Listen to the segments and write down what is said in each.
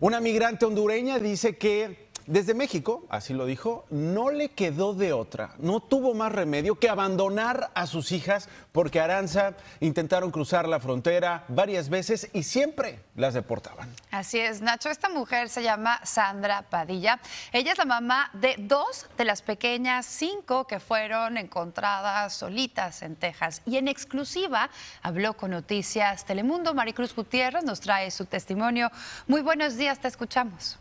Una migrante hondureña dice que desde México, así lo dijo, no le quedó de otra, no tuvo más remedio que abandonar a sus hijas porque Aranza intentaron cruzar la frontera varias veces y siempre las deportaban. Así es, Nacho. Esta mujer se llama Sandra Padilla. Ella es la mamá de 2 de las pequeñas 5 que fueron encontradas solitas en Texas. Y en exclusiva habló con Noticias Telemundo. Maricruz Gutiérrez nos trae su testimonio. Muy buenos días, te escuchamos.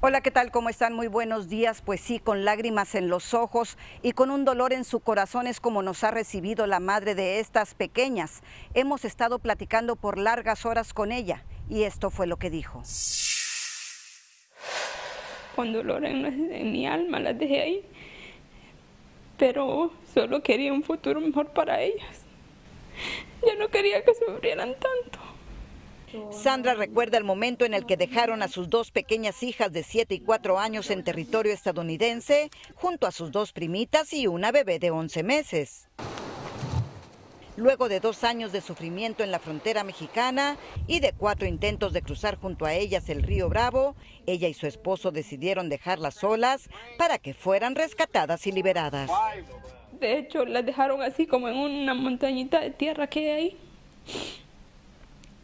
Hola, ¿qué tal? ¿Cómo están? Muy buenos días. Pues sí, con lágrimas en los ojos y con un dolor en su corazón es como nos ha recibido la madre de estas pequeñas. Hemos estado platicando por largas horas con ella y esto fue lo que dijo. Con dolor en mi alma las dejé ahí, pero solo quería un futuro mejor para ellas. Yo no quería que sufrieran tanto. Sandra recuerda el momento en el que dejaron a sus 2 pequeñas hijas de 7 y 4 años en territorio estadounidense, junto a sus 2 primitas y una bebé de 11 meses. Luego de 2 años de sufrimiento en la frontera mexicana y de 4 intentos de cruzar junto a ellas el Río Bravo, ella y su esposo decidieron dejarlas solas para que fueran rescatadas y liberadas. De hecho, las dejaron así como en una montañita de tierra que hay ahí.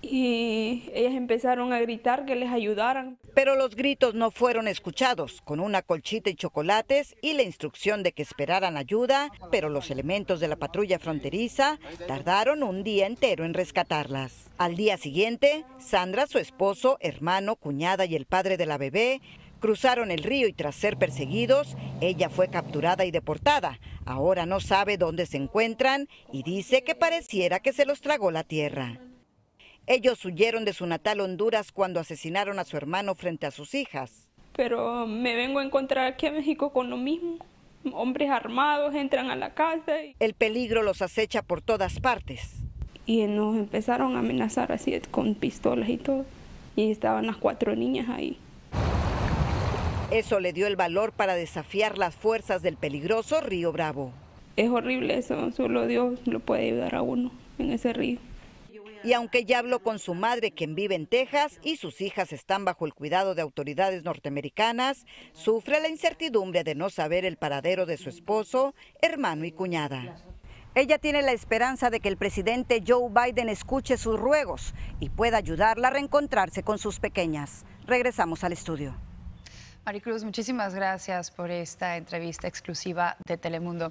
Y ellas empezaron a gritar que les ayudaran. Pero los gritos no fueron escuchados, con una colchita y chocolates y la instrucción de que esperaran ayuda, pero los elementos de la patrulla fronteriza tardaron un día entero en rescatarlas. Al día siguiente, Sandra, su esposo, hermano, cuñada y el padre de la bebé cruzaron el río y tras ser perseguidos, ella fue capturada y deportada. Ahora no sabe dónde se encuentran y dice que pareciera que se los tragó la tierra. Ellos huyeron de su natal Honduras cuando asesinaron a su hermano frente a sus hijas. Pero me vengo a encontrar aquí a México con lo mismo. Hombres armados entran a la casa. El peligro los acecha por todas partes. Y nos empezaron a amenazar así con pistolas y todo. Y estaban las 4 niñas ahí. Eso le dio el valor para desafiar las fuerzas del peligroso Río Bravo. Es horrible eso, solo Dios lo puede ayudar a uno en ese río. Y aunque ya habló con su madre, quien vive en Texas, y sus hijas están bajo el cuidado de autoridades norteamericanas, sufre la incertidumbre de no saber el paradero de su esposo, hermano y cuñada. Ella tiene la esperanza de que el presidente Joe Biden escuche sus ruegos y pueda ayudarla a reencontrarse con sus pequeñas. Regresamos al estudio. Maricruz, muchísimas gracias por esta entrevista exclusiva de Telemundo.